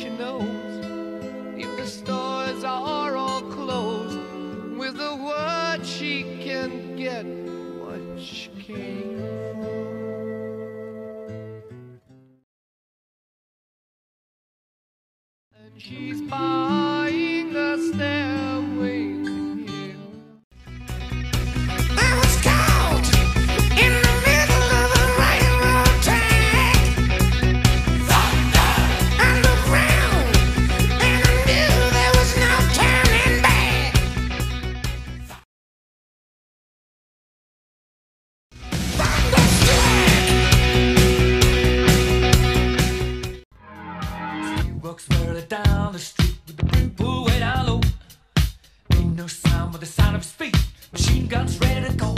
she knows. If the stores are all closed, with the word she can get what she came for. And she's buying a stairway to hell. I was caught in the middle of a railroad track. Thunder underground, and I knew there was no turning back. Thunderstruck. She walks further down the street with the brim pulled way down low. Ain't no sound but the sound of speed. Machine guns ready to go.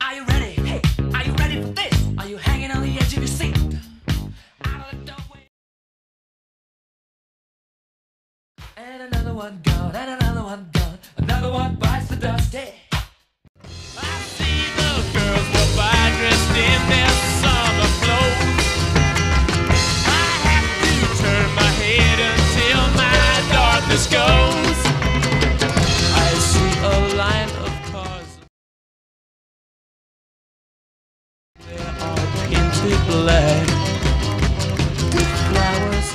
Are you ready? Hey, are you ready for this? Are you hanging on the edge of your seat? Out of the doorway. And another one gone, and another one gone. Another one bites the dust. Hey. I see the girls go by dressed in their summer clothes. I have to turn my head until my darkness goes. I see a line of cars. They're all painted black with flowers.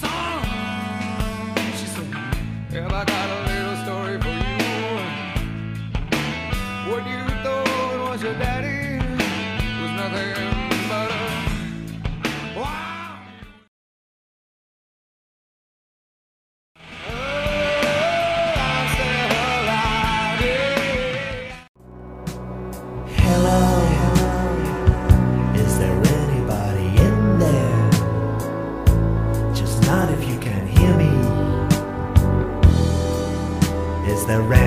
Songs, she said, "Well, I got a little story for you. What you thought was your daddy was nothing but a wow. Oh, I'm still alive, yeah." Hello, is there anybody in there? Just not if you can hear me. Is there